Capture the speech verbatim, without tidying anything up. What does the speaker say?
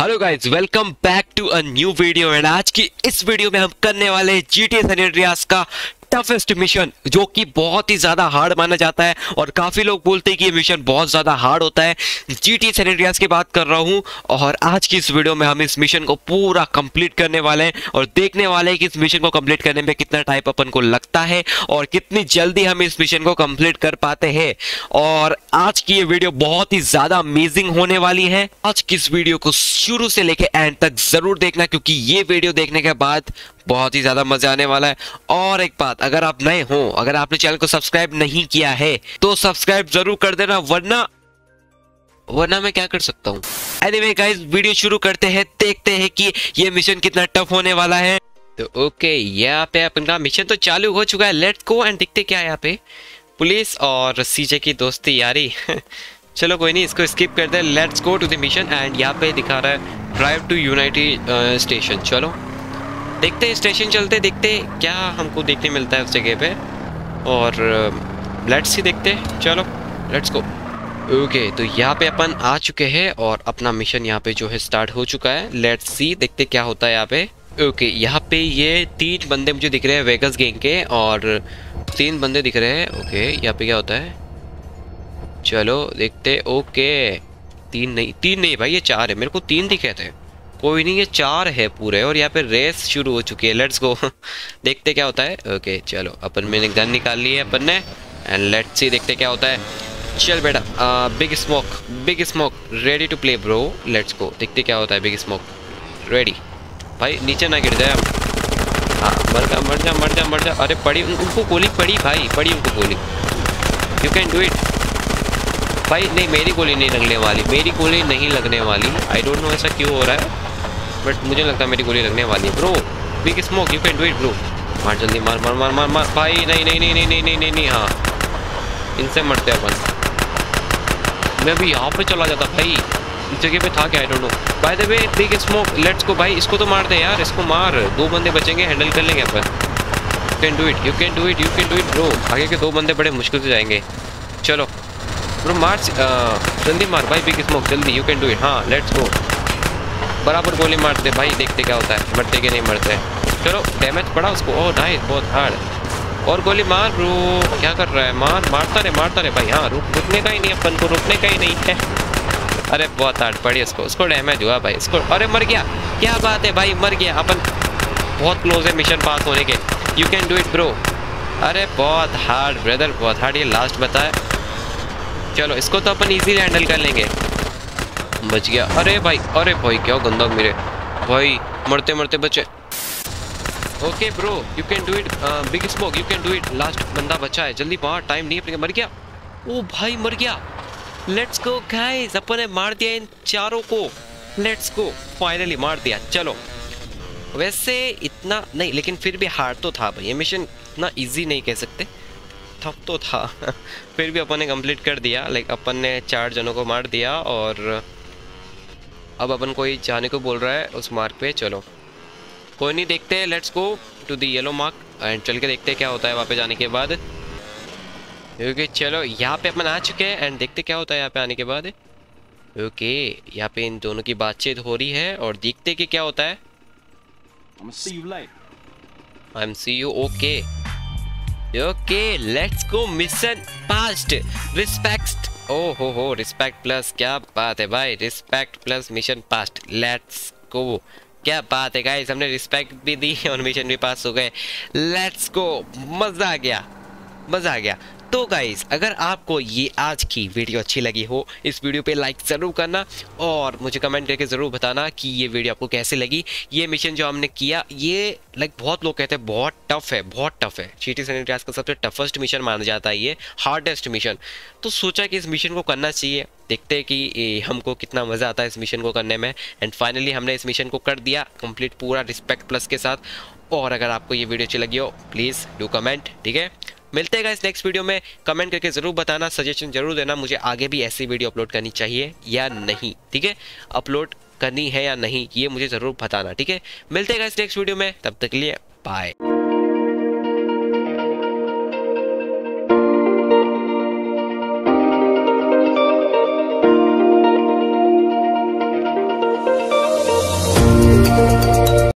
Hello guys, welcome back to a new video. And आज की इस वीडियो में हम करने वाले हैं जीटीए सैन एंड्रियास का टफेस्ट मिशन, जो कि बहुत ही ज़्यादा हार्ड माना जाता है और काफ़ी लोग बोलते हैं कि ये मिशन बहुत ज़्यादा हार्ड होता है। जीटीए सैन एंड्रियास की बात कर रहा हूँ और आज की इस वीडियो में हम इस मिशन को पूरा कंप्लीट करने वाले हैं और देखने वाले हैं कि इस मिशन को कंप्लीट करने में कितना टाइम अपन को लगता है और कितनी जल्दी हम इस मिशन को कंप्लीट कर पाते हैं। और आज की ये वीडियो बहुत ही ज़्यादा अमेजिंग होने वाली है। आज की इस वीडियो को शुरू से लेकर एंड तक ज़रूर देखना, क्योंकि ये वीडियो देखने के बाद बहुत ही ज़्यादा मजा आने वाला है। और एक बात, अगर आप नए हो, अगर आपने चैनल को सब्सक्राइब नहीं किया है तो सब्सक्राइब जरूर कर देना, वरना वरना मैं क्या कर सकता हूँ। एनीवे गाइस, वीडियो शुरू करते हैं, देखते हैं कि ये मिशन कितना टफ होने वाला है। तो ओके, यहाँ पे अपन का मिशन तो चालू हो चुका है। लेट्स गो एंड देखते क्या है यहाँ पे। पुलिस और सीजे की दोस्ती यारी चलो कोई नहीं, इसको स्किप करते हैं। Let's go to the mission. And यहाँ पे दिखा रहा है ड्राइव टू यूनाइटेड स्टेशन। चलो देखते हैं, स्टेशन चलते देखते क्या हमको देखने मिलता है उस जगह पे। और लेट्स ही देखते, चलो लेट्स गो। ओके, तो यहाँ पे अपन आ चुके हैं और अपना मिशन यहाँ पे जो है स्टार्ट हो चुका है। लेट्स सी, देखते क्या होता है यहाँ पे। ओके, यहाँ पे ये तीन बंदे मुझे दिख रहे हैं वेगस गैंग के, और तीन बंदे दिख रहे हैं। ओके, यहाँ पे क्या होता है, चलो देखते। ओके, तीन नहीं तीन नहीं भाई, ये चार है, मेरे को तीन दिखे थे। कोई नहीं, ये चार है पूरे। और यहाँ पे रेस शुरू हो चुकी है। लेट्स गो देखते क्या होता है। ओके चलो, अपन मैंने गन निकाल ली है अपन ने। एंड लेट्स सी देखते क्या होता है। चल बेटा, Big Smoke Big Smoke ready to play bro. Let's go देखते क्या होता है। बिग स्मोक रेडी, भाई नीचे ना गिर जाए। हाँ, मर जा मर जा मर जा मर जा। अरे पड़ी उन, उनको गोली पड़ी भाई, पड़ी उनको गोली। यू कैन डू इट भाई। नहीं, मेरी गोली नहीं लगने वाली, मेरी गोली नहीं लगने वाली। आई डोंट नो ऐसा क्यों हो रहा है, बट मुझे लगता है मेरी गोली लगने वाली है। Bro Big Smoke, you can do it bro. मार जल्दी, मार मार मार मार मार भाई। नहीं नहीं नहीं नहीं नहीं नहीं नहीं नहीं हाँ, इनसे मरते हैं अपन। मैं भी यहाँ पे चला जाता भाई, इस जगह पे था क्या, I don't know. By the way Big Smoke, let's go भाई। इसको तो मार दे यार, इसको मार। दो बंदे बचेंगे, हैंडल कर लेंगे अपन। You can do it you can do it you can do it bro. आगे के दो बंदे बड़े मुश्किल से जाएंगे। चलो ब्रो मार, जल्दी मार भाई बिग स्मोक, जल्दी। You can do it. हाँ लेट्स गो, बराबर गोली मारते भाई, देखते क्या होता है, मरते कि नहीं मरते। चलो डैमेज पड़ा उसको। ओह नाइस, बहुत हार्ड। और गोली मार ब्रो, क्या कर रहा है, मार। मारता रहे मारता रहे भाई। हाँ, रुक रुकने का ही नहीं, अपन को रुकने का ही नहीं है। अरे बहुत हार्ड पड़ी उसको, उसको डैमेज हुआ भाई इसको। अरे मर गया, क्या बात है भाई, मर गया। अपन बहुत क्लोज है मिशन पास होने के। You can do it bro. अरे बहुत हार्ड ब्रदर, बहुत हार्ड। ये लास्ट बताए, चलो इसको तो अपन ईजिली हैंडल कर लेंगे। बच गया। अरे भाई, अरे भाई क्या गंदा मेरे भाई, मरते मरते बचे। Okay bro, you can do it. Big Smoke, you can do it. Last बंदा बचा है, जल्दी मार, टाइम नहीं अपने। मर गया, ओ भाई मर गया। लेट्स गो गाइस, अपन ने मार दिया इन चारों को। लेट्स गो, फाइनली मार दिया। चलो, वैसे इतना नहीं, लेकिन फिर भी हार्ड तो था भाई ये मिशन। इतना ईजी नहीं कह सकते, थप तो था फिर भी अपन ने कंप्लीट कर दिया। लाइक अपन ने चार जनों को मार दिया। और अब अपन कोई जाने को बोल रहा है उस मार्क पे। चलो कोई नहीं, देखते हैं। Let's go to the yellow mark and चल के देखते हैं क्या होता है वहाँ पे जाने के बाद। ओके चलो, यहाँ पे अपन आ चुके हैं एंड देखते क्या होता है यहाँ पे आने के बाद। ओके, यहाँ पे इन दोनों की बातचीत हो रही है और देखते कि क्या होता है। I am see you. Okay okay, let's go. Mission passed respect. ओ हो हो, रिस्पेक्ट प्लस, क्या बात है भाई। Respect plus mission passed, let's go. क्या बात है गाइस, हमने रिस्पेक्ट भी दी और मिशन भी पास हो गए। लेट्स गो, मज़ा आ गया, मज़ा आ गया। तो गाइस, अगर आपको ये आज की वीडियो अच्छी लगी हो, इस वीडियो पे लाइक ज़रूर करना और मुझे कमेंट करके ज़रूर बताना कि ये वीडियो आपको कैसे लगी। ये मिशन जो हमने किया, ये लाइक बहुत लोग कहते हैं बहुत टफ है, बहुत टफ है। जीटीए सैन एंड्रियास का सबसे टफेस्ट मिशन माना जाता है ये, हार्डेस्ट मिशन। तो सोचा कि इस मिशन को करना चाहिए, देखते हैं कि हमको कितना मज़ा आता है इस मिशन को करने में। एंड फाइनली हमने इस मिशन को कर दिया कंप्लीट, पूरा रिस्पेक्ट प्लस के साथ। और अगर आपको ये वीडियो अच्छी लगी हो, प्लीज़ डू कमेंट, ठीक है। मिलते हैं गाइस नेक्स्ट वीडियो में। कमेंट करके ज़रूर बताना, सजेशन ज़रूर देना मुझे आगे भी ऐसी वीडियो अपलोड करनी चाहिए या नहीं, ठीक है। अपलोड करनी है या नहीं, ये मुझे ज़रूर बताना, ठीक है। मिलते हैं गाइस नेक्स्ट वीडियो में, तब तक के लिए बाय।